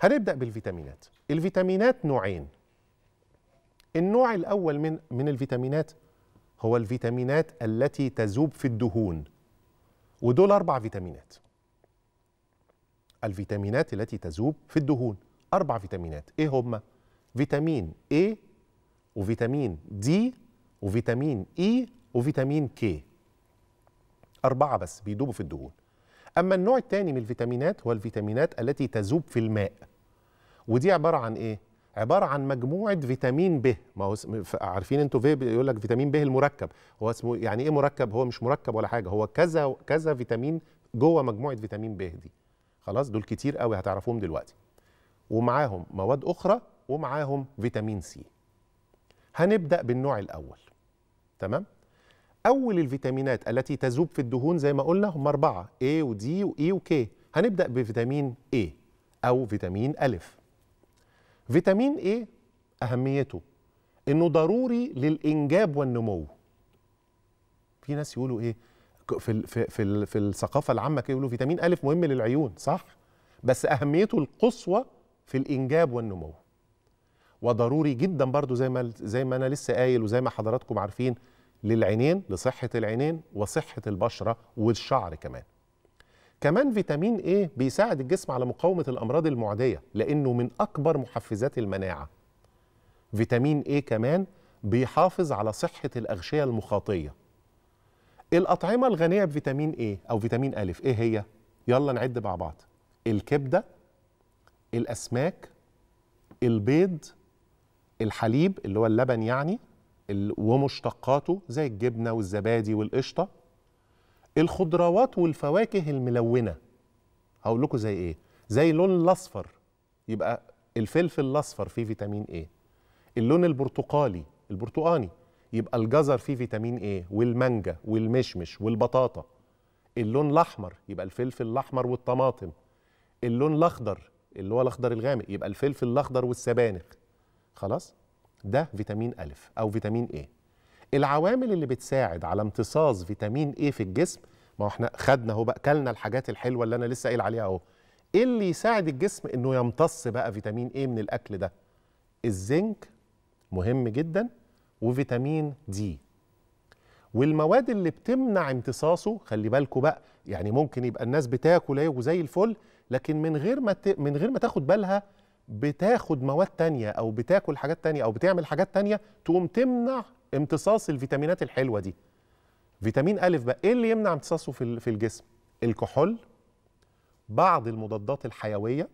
هنبدأ بالفيتامينات. الفيتامينات نوعين. النوع الأول من الفيتامينات هو الفيتامينات التي تذوب في الدهون، ودول 4 فيتامينات. الفيتامينات التي تذوب في الدهون 4 فيتامينات، إيه هما؟ فيتامين A وفيتامين D وفيتامين E وفيتامين K. 4 بس بيدوبوا في الدهون. أما النوع الثاني من الفيتامينات هو الفيتامينات التي تذوب في الماء، ودي عبارة عن إيه؟ عبارة عن مجموعة فيتامين ب، ما هو عارفين انتوا ب بيقول لك فيتامين ب المركب، هو اسمه يعني ايه مركب؟ هو مش مركب ولا حاجة، هو كذا كذا فيتامين جوه مجموعة فيتامين ب دي. خلاص دول كتير قوي هتعرفوهم دلوقتي. ومعاهم مواد أخرى ومعاهم فيتامين سي. هنبدأ بالنوع الأول. تمام؟ أول الفيتامينات التي تذوب في الدهون زي ما قلنا هم 4، A ودي وإي وكي. هنبدأ بفيتامين A أو فيتامين أ. فيتامين A أهميته إنه ضروري للإنجاب والنمو. في ناس يقولوا إيه في الثقافة العامة كده، يقولوا فيتامين أ مهم للعيون، صح؟ بس أهميته القصوى في الإنجاب والنمو. وضروري جدا برضو زي ما أنا لسه قايل وزي ما حضراتكم عارفين للعينين، لصحة العينين وصحة البشرة والشعر كمان. كمان فيتامين إيه بيساعد الجسم على مقاومة الأمراض المعدية لأنه من أكبر محفزات المناعة. فيتامين إيه كمان بيحافظ على صحة الأغشية المخاطية. الأطعمة الغنية بفيتامين إيه أو فيتامين أ إيه هي؟ يلا نعد مع بعض. الكبدة، الأسماك، البيض، الحليب اللي هو اللبن يعني ومشتقاته زي الجبنة والزبادي والقشطة، الخضروات والفواكه الملونة. هقول لكم زي ايه؟ زي اللون الاصفر، يبقى الفلفل الاصفر فيه فيتامين ايه. اللون البرتقالي البرتقاني يبقى الجزر فيه فيتامين ايه، والمانجا والمشمش والبطاطا. اللون الاحمر يبقى الفلفل الاحمر والطماطم. اللون الاخضر اللي هو الاخضر الغامق يبقى الفلفل الاخضر والسبانخ. خلاص؟ ده فيتامين أ أو فيتامين إيه. العوامل اللي بتساعد على امتصاص فيتامين إيه في الجسم، ما هو احنا خدنا اهو بقى كلنا الحاجات الحلوة اللي أنا لسه قايل عليها اهو. إيه اللي يساعد الجسم إنه يمتص بقى فيتامين إيه من الأكل ده؟ الزنك مهم جدا، وفيتامين دي. والمواد اللي بتمنع امتصاصه، خلي بالكوا بقى، يعني ممكن يبقى الناس بتاكل اهي وزي الفل لكن من غير ما تاخد بالها بتاخد مواد تانية أو بتاكل حاجات تانية أو بتعمل حاجات تانية تقوم تمنع امتصاص الفيتامينات الحلوة دي. فيتامين أ بقى إيه اللي يمنع امتصاصه في الجسم؟ الكحول، بعض المضادات الحيوية،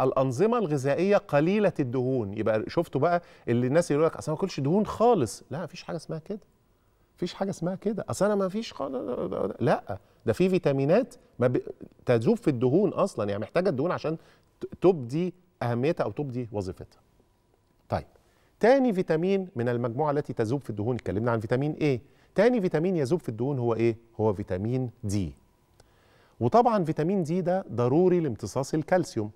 الأنظمة الغذائية قليلة الدهون. يبقى شفتوا بقى اللي الناس يقول لك أصل ما باكلش دهون خالص، لا مفيش حاجة اسمها كده. مفيش حاجة اسمها كده، أصل أنا مفيش خالص، لا ده في فيتامينات تذوب في الدهون أصلا، يعني محتاجة الدهون عشان تبدي أهميتها أو تبدي وظيفتها. طيب تاني فيتامين من المجموعة التي تذوب في الدهون، اتكلمنا عن فيتامين إيه. تاني فيتامين يذوب في الدهون هو إيه؟ هو فيتامين دي. وطبعا فيتامين دي ده ضروري لامتصاص الكالسيوم،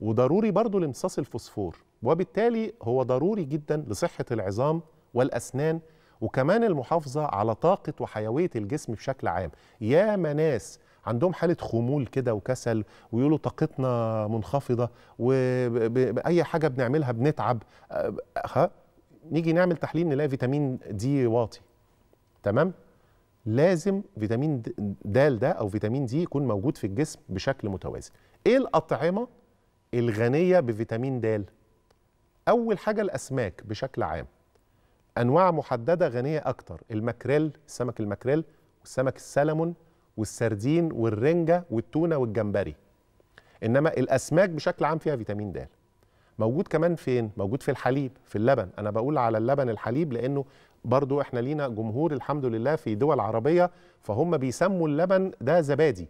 وضروري برضو لامتصاص الفوسفور، وبالتالي هو ضروري جدا لصحة العظام والأسنان، وكمان المحافظة على طاقة وحيوية الجسم بشكل عام. ياما ناس عندهم حالة خمول كده وكسل ويقولوا طاقتنا منخفضة وبأي حاجة بنعملها بنتعب، نيجي نعمل تحليل نلاقي فيتامين دي واطي. تمام؟ لازم فيتامين د ده أو فيتامين دي يكون موجود في الجسم بشكل متوازن. إيه الأطعمة الغنية بفيتامين د؟ أول حاجة الأسماك بشكل عام، أنواع محددة غنية أكتر، الماكريل، السمك الماكريل، والسمك السلمون، والسردين، والرنجة، والتونة، والجمبري. إنما الأسماك بشكل عام فيها فيتامين د. موجود كمان فين؟ موجود في الحليب، في اللبن. أنا بقول على اللبن الحليب لأنه برضو إحنا لينا جمهور الحمد لله في دول عربية، فهم بيسموا اللبن ده زبادي.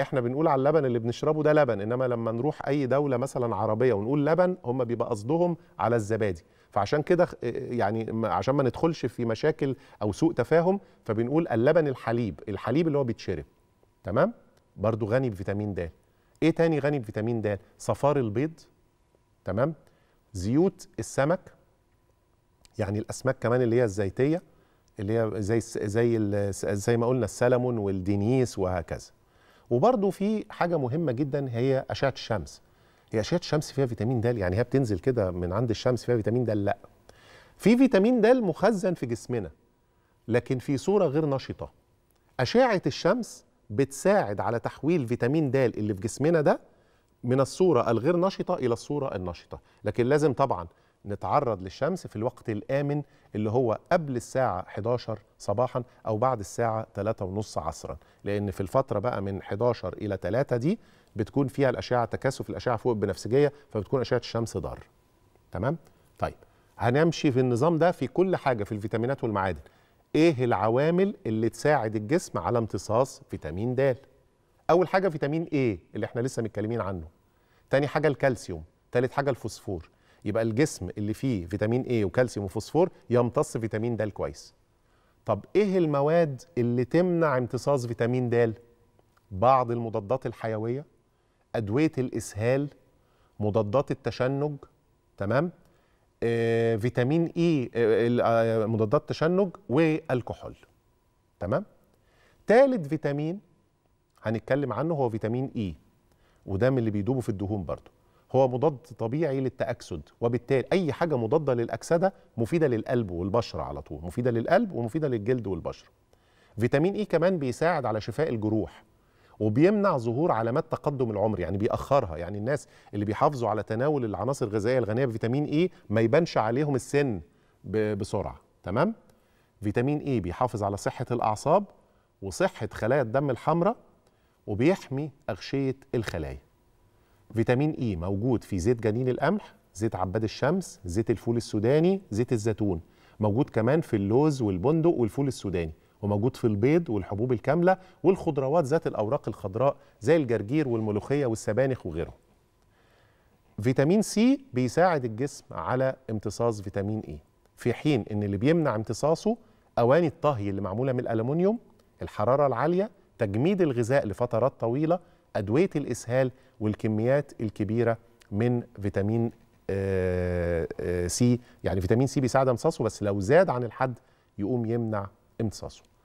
إحنا بنقول على اللبن اللي بنشربه ده لبن، إنما لما نروح أي دولة مثلا عربية ونقول لبن هم بيبقى قصدهم على الزبادي. فعشان كده يعني عشان ما ندخلش في مشاكل أو سوء تفاهم فبنقول اللبن الحليب، الحليب اللي هو بيتشرب. تمام؟ برضو غني بفيتامين د. إيه تاني غني بفيتامين د؟ صفار البيض، تمام؟ زيوت السمك، يعني الأسماك كمان اللي هي الزيتية اللي هي زي ما قلنا السلمون والدنيس وهكذا. وبرضو في حاجة مهمة جدا هي أشعة الشمس. هي اشعه الشمس فيها فيتامين د؟ يعني هي بتنزل كده من عند الشمس فيها فيتامين د؟ لا، في فيتامين د مخزن في جسمنا لكن في صوره غير نشطه. اشعه الشمس بتساعد على تحويل فيتامين د اللي في جسمنا ده من الصوره الغير نشطه الى الصوره النشطه، لكن لازم طبعا نتعرض للشمس في الوقت الآمن اللي هو قبل الساعة 11 صباحا أو بعد الساعة 3:30 عصرا، لأن في الفترة بقى من 11 إلى 3 دي بتكون فيها الأشعة تكثف الأشعة فوق البنفسجية، فبتكون أشعة الشمس ضار. تمام؟ طيب هنمشي في النظام ده في كل حاجة، في الفيتامينات والمعادن. إيه العوامل اللي تساعد الجسم على امتصاص فيتامين د؟ أول حاجة فيتامين إيه اللي إحنا لسه متكلمين عنه. تاني حاجة الكالسيوم، تالت حاجة الفوسفور. يبقى الجسم اللي فيه فيتامين A وكالسيوم وفوسفور يمتص فيتامين د كويس. طب ايه المواد اللي تمنع امتصاص فيتامين د؟ بعض المضادات الحيويه، ادويه الاسهال، مضادات التشنج. تمام؟ فيتامين E، مضادات التشنج، والكحول. تمام؟ ثالث فيتامين هنتكلم عنه هو فيتامين E، وده من اللي بيدوبوا في الدهون برضو، هو مضاد طبيعي للتأكسد، وبالتالي أي حاجة مضادة للأكسدة مفيدة للقلب والبشرة على طول، مفيدة للقلب ومفيدة للجلد والبشرة. فيتامين إي كمان بيساعد على شفاء الجروح، وبيمنع ظهور علامات تقدم العمر، يعني بيأخرها، يعني الناس اللي بيحافظوا على تناول العناصر الغذائية الغنية بفيتامين إي ما يبانش عليهم السن بسرعة. تمام؟ فيتامين إي بيحافظ على صحة الأعصاب وصحة خلايا الدم الحمراء، وبيحمي أغشية الخلايا. فيتامين إي موجود في زيت جنين القمح، زيت عباد الشمس، زيت الفول السوداني، زيت الزيتون، موجود كمان في اللوز والبندق والفول السوداني، وموجود في البيض والحبوب الكاملة والخضروات ذات الأوراق الخضراء زي الجرجير والملوخية والسبانخ وغيره. فيتامين سي بيساعد الجسم على امتصاص فيتامين إي، في حين إن اللي بيمنع امتصاصه أواني الطهي اللي معمولة من الألمنيوم، الحرارة العالية، تجميد الغذاء لفترات طويلة، أدوية الإسهال، والكميات الكبيرة من فيتامين سي. يعني فيتامين سي بيساعد امتصاصه، بس لو زاد عن الحد يقوم يمنع امتصاصه.